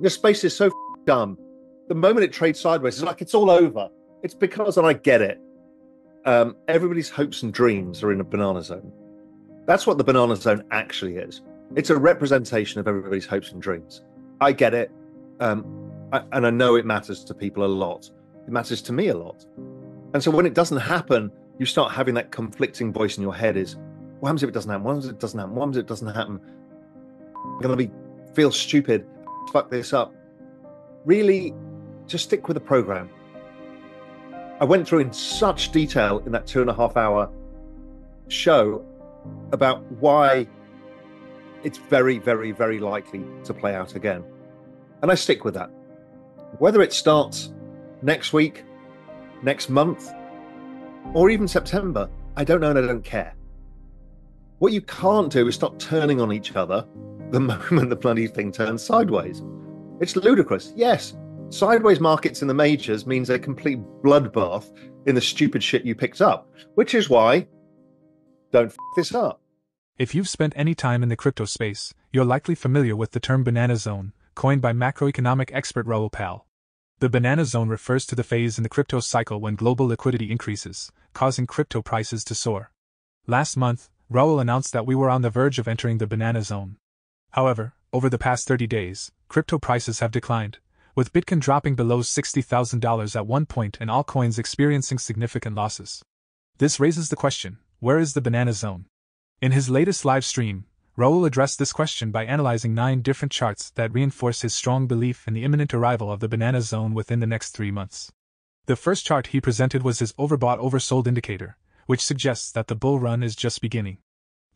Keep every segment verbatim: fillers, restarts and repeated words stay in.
The space is so dumb. The moment it trades sideways, it's like it's all over. It's because, and I get it, um, everybody's hopes and dreams are in a banana zone. That's what the banana zone actually is. It's a representation of everybody's hopes and dreams. I get it. Um, I, and I know it matters to people a lot. It matters to me a lot. And so when it doesn't happen, you start having that conflicting voice in your head is, what happens if it doesn't happen? What happens if it doesn't happen? What happens if it doesn't happen? I'm going to be feel stupid. Fuck this up. Really, just stick with the program. I went through in such detail in that two and a half hour show about why it's very, very, very likely to play out again. And I stick with that. Whether it starts next week, next month, or even September, I don't know and I don't care. What you can't do is stop turning on each other the moment the bloody thing turns sideways. It's ludicrous. Yes, sideways markets in the majors means a complete bloodbath in the stupid shit you picked up, which is why don't f this up. If you've spent any time in the crypto space, you're likely familiar with the term banana zone, coined by macroeconomic expert Raoul Pal. The banana zone refers to the phase in the crypto cycle when global liquidity increases, causing crypto prices to soar. Last month, Raoul announced that we were on the verge of entering the banana zone. However, over the past thirty days, crypto prices have declined, with Bitcoin dropping below sixty thousand dollars at one point and all coins experiencing significant losses. This raises the question, where is the banana zone? In his latest live stream, Raoul addressed this question by analyzing nine different charts that reinforce his strong belief in the imminent arrival of the banana zone within the next three months. The first chart he presented was his overbought-oversold indicator, which suggests that the bull run is just beginning.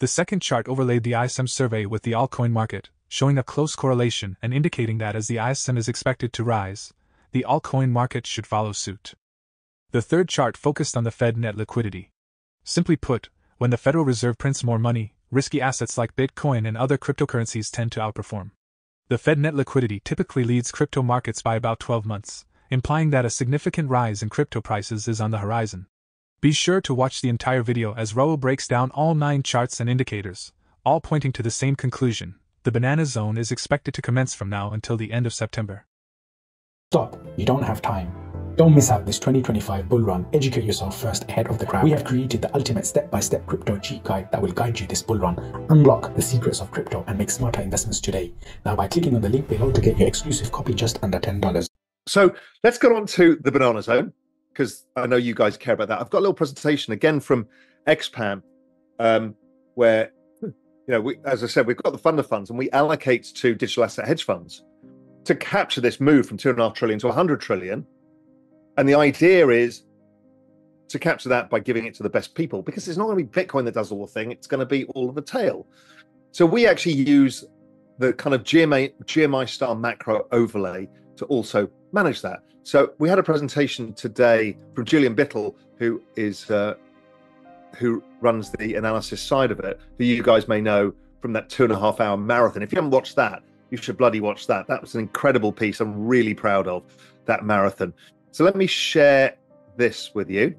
The second chart overlaid the I S M survey with the altcoin market, showing a close correlation and indicating that as the I S M is expected to rise, the altcoin market should follow suit. The third chart focused on the Fed net liquidity. Simply put, when the Federal Reserve prints more money, risky assets like Bitcoin and other cryptocurrencies tend to outperform. The Fed net liquidity typically leads crypto markets by about twelve months, implying that a significant rise in crypto prices is on the horizon. Be sure to watch the entire video as Raoul breaks down all nine charts and indicators, all pointing to the same conclusion. The banana zone is expected to commence from now until the end of September. Stop. You don't have time. Don't miss out this twenty twenty-five bull run. Educate yourself first ahead of the crowd. We have created the ultimate step-by-step crypto cheat guide that will guide you this bull run. Unlock the secrets of crypto and make smarter investments today. Now by clicking on the link below to get your exclusive copy just under ten dollars. So let's get on to the banana zone, because I know you guys care about that. I've got a little presentation again from X PAM, um, where, you know, we, as I said, we've got the fund of funds and we allocate to digital asset hedge funds to capture this move from two and a half trillion to one hundred trillion. And the idea is to capture that by giving it to the best people, because it's not going to be Bitcoin that does all the thing. It's going to be all of the tail. So we actually use the kind of G M I, G M I style macro overlay to also manage that. So we had a presentation today from Julian Bittle, who is uh, who runs the analysis side of it, who you guys may know from that two and a half hour marathon. If you haven't watched that, you should bloody watch that. That was an incredible piece. I'm really proud of that marathon. So let me share this with you.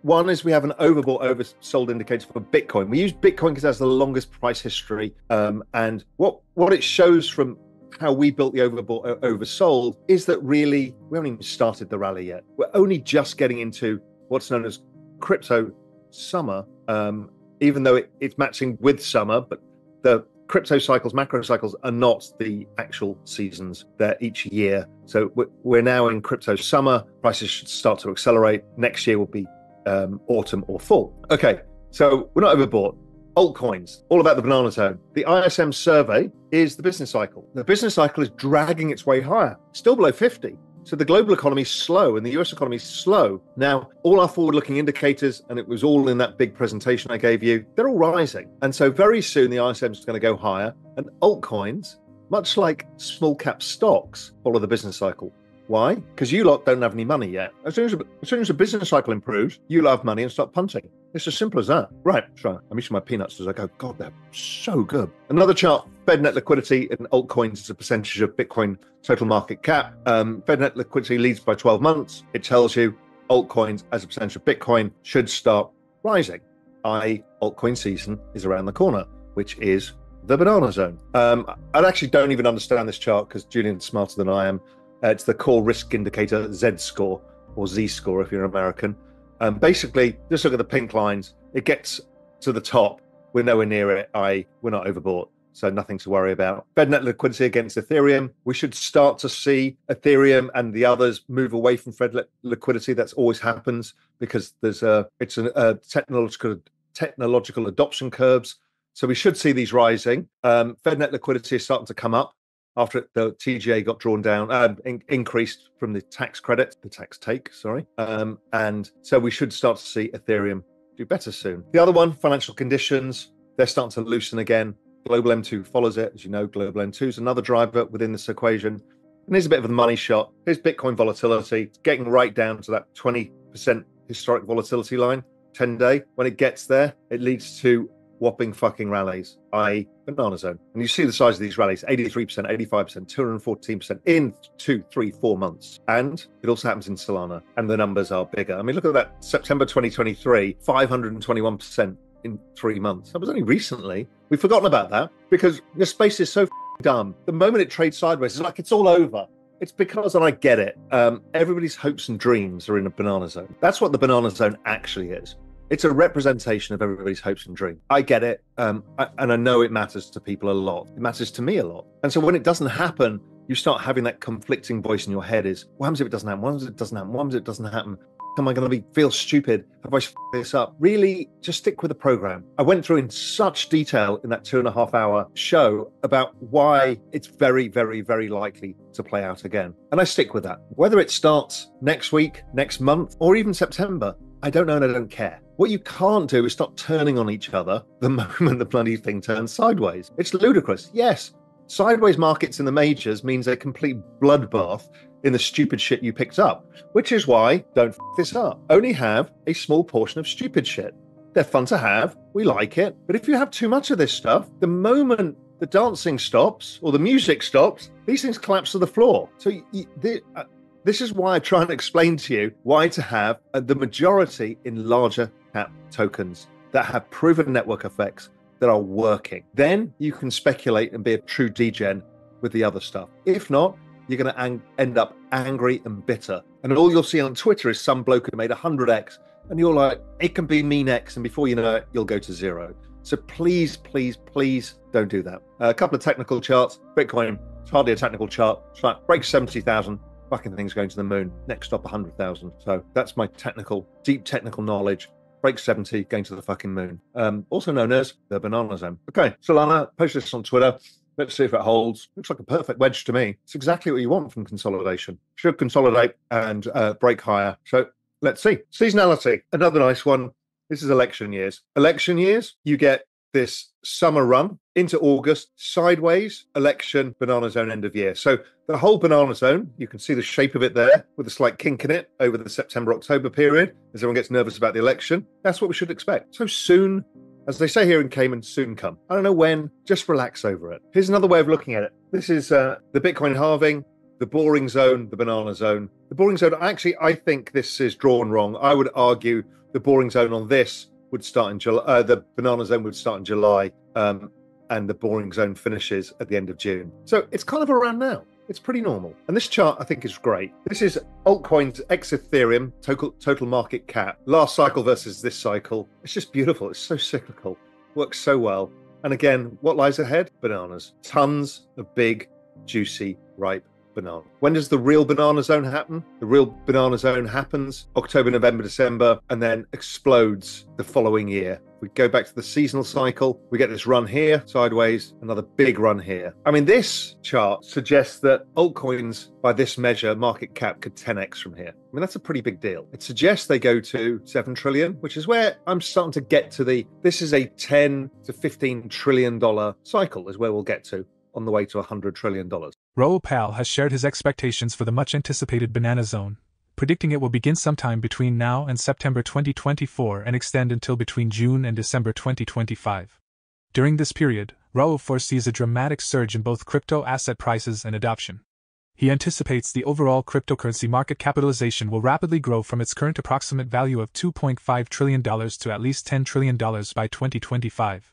One is we have an overbought, oversold indicator for Bitcoin. We use Bitcoin because it has the longest price history. Um, and what, what it shows from how we built the overbought, oversold is that really we haven't even started the rally yet. We're only just getting into what's known as crypto summer, um, even though it, it's matching with summer, but the crypto cycles, macro cycles are not the actual seasons. They're each year. So we're now in crypto summer. Prices should start to accelerate. Next year will be um, autumn or fall. Okay, so we're not overbought. Altcoins, all about the banana zone. The I S M survey is the business cycle. The business cycle is dragging its way higher, still below fifty. So the global economy is slow and the U S economy is slow. Now, all our forward-looking indicators, and it was all in that big presentation I gave you, they're all rising. And so very soon the I S M is going to go higher. And altcoins, much like small cap stocks, follow the business cycle. Why? Because you lot don't have any money yet. As soon as, as soon as the business cycle improves, you'll have money and start punting. It's as simple as that. Right, sorry, I'm eating my peanuts as I go. God, they're so good. Another chart, Fed net liquidity in altcoins as a percentage of Bitcoin total market cap. Um, Fed net liquidity leads by twelve months. It tells you altcoins as a percentage of Bitcoin should start rising. that is altcoin season is around the corner, which is the Banana Zone. Um, I actually don't even understand this chart because Julian's smarter than I am. Uh, it's the core risk indicator Z score, or Z score if you're American. Um, basically, just look at the pink lines. It gets to the top. We're nowhere near it, that is we're not overbought, so nothing to worry about. Fed net liquidity against Ethereum. We should start to see Ethereum and the others move away from Fed liquidity. That's always happens because there's a it's a, a technological technological adoption curves. So we should see these rising. Um, Fed net liquidity is starting to come up after the T G A got drawn down, uh, in, increased from the tax credit, the tax take, sorry. Um, and so we should start to see Ethereum do better soon. The other one, financial conditions, they're starting to loosen again. Global M two follows it. As you know, global M two is another driver within this equation. And here's a bit of the money shot. Here's Bitcoin volatility. It's getting right down to that twenty percent historic volatility line, ten day. When it gets there, it leads to whopping fucking rallies, that is Banana Zone. And you see the size of these rallies, eighty-three percent, eighty-five percent, two hundred fourteen percent in two, three, four months. And it also happens in Solana, and the numbers are bigger. I mean, look at that, September twenty twenty-three, five hundred twenty-one percent in three months. That was only recently. We've forgotten about that because this space is so dumb. The moment it trades sideways, it's like it's all over. It's because, and I get it, um, everybody's hopes and dreams are in a Banana Zone. That's what the Banana Zone actually is. It's a representation of everybody's hopes and dreams. I get it, um, I, and I know it matters to people a lot. It matters to me a lot. And so when it doesn't happen, you start having that conflicting voice in your head is, what happens if it doesn't happen? What happens if it doesn't happen? What happens if it doesn't happen? Am I going to be feel stupid? Have I f***ed this up? Really, just stick with the program. I went through in such detail in that two and a half hour show about why it's very, very, very likely to play out again. And I stick with that. Whether it starts next week, next month, or even September, I don't know and I don't care. What you can't do is stop turning on each other the moment the bloody thing turns sideways. It's ludicrous. Yes, sideways markets in the majors means a complete bloodbath in the stupid shit you picked up, which is why don't f this up. Only have a small portion of stupid shit. They're fun to have. We like it. But if you have too much of this stuff, the moment the dancing stops or the music stops, these things collapse to the floor. So you, they, uh, this is why I try and explain to you why to have the majority in larger cap tokens that have proven network effects that are working. Then you can speculate and be a true degen with the other stuff. If not, you're going to end up angry and bitter. And all you'll see on Twitter is some bloke who made one hundred X and you're like, it can be mean X. And before you know it, you'll go to zero. So please, please, please don't do that. Uh, a couple of technical charts. Bitcoin, it's hardly a technical chart. It's like breaks seventy thousand. Fucking things going to the moon. Next stop, one hundred thousand. So that's my technical, deep technical knowledge. Break seventy, going to the fucking moon. Um, also known as the Banana Zone. Okay, Solana, post this on Twitter. Let's see if it holds. Looks like a perfect wedge to me. It's exactly what you want from consolidation. Should consolidate and uh, break higher. So let's see. Seasonality, another nice one. This is election years. Election years, you get this summer run into August, sideways, election, Banana Zone, end of year. So the whole Banana Zone, you can see the shape of it there with a slight kink in it over the September-October period as everyone gets nervous about the election. That's what we should expect. So soon, as they say here in Cayman, soon come. I don't know when, just relax over it. Here's another way of looking at it. This is uh, the Bitcoin halving, the boring zone, the Banana Zone. The boring zone, actually, I think this is drawn wrong. I would argue the boring zone on this would start in July, uh, the Banana Zone would start in July, um, and the boring zone finishes at the end of June. So it's kind of around now. It's pretty normal. And this chart, I think, is great. This is altcoins ex Ethereum, total, total market cap, last cycle versus this cycle. It's just beautiful. It's so cyclical, works so well. And again, what lies ahead? Bananas. Tons of big, juicy, ripe bananas. When does the real Banana Zone happen? The real Banana Zone happens October, November, December, and then explodes the following year. We go back to the seasonal cycle. We get this run here, sideways, another big run here. I mean, this chart suggests that altcoins, by this measure, market cap could ten X from here. I mean, that's a pretty big deal. It suggests they go to seven trillion, which is where I'm starting to get to the, this is a ten to fifteen trillion dollar cycle is where we'll get to on the way to one hundred trillion dollars. Raoul Pal has shared his expectations for the much-anticipated Banana Zone, predicting it will begin sometime between now and September twenty twenty-four and extend until between June and December twenty twenty-five. During this period, Raoul foresees a dramatic surge in both crypto asset prices and adoption. He anticipates the overall cryptocurrency market capitalization will rapidly grow from its current approximate value of two point five trillion dollars to at least ten trillion dollars by twenty twenty-five.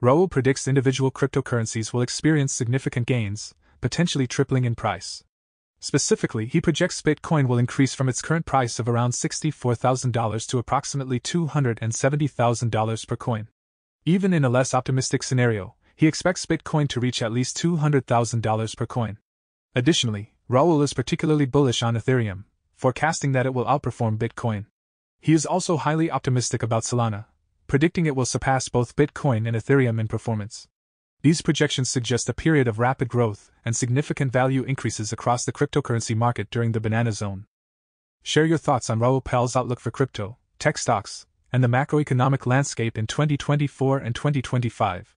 Raoul predicts individual cryptocurrencies will experience significant gains, potentially tripling in price. Specifically, he projects Bitcoin will increase from its current price of around sixty-four thousand dollars to approximately two hundred seventy thousand dollars per coin. Even in a less optimistic scenario, he expects Bitcoin to reach at least two hundred thousand dollars per coin. Additionally, Raoul is particularly bullish on Ethereum, forecasting that it will outperform Bitcoin. He is also highly optimistic about Solana, predicting it will surpass both Bitcoin and Ethereum in performance. These projections suggest a period of rapid growth and significant value increases across the cryptocurrency market during the Banana Zone. Share your thoughts on Raoul Pal's outlook for crypto, tech stocks, and the macroeconomic landscape in twenty twenty-four and twenty twenty-five.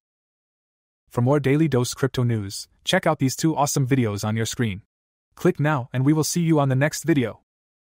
For more Daily Dose crypto news, check out these two awesome videos on your screen. Click now and we will see you on the next video.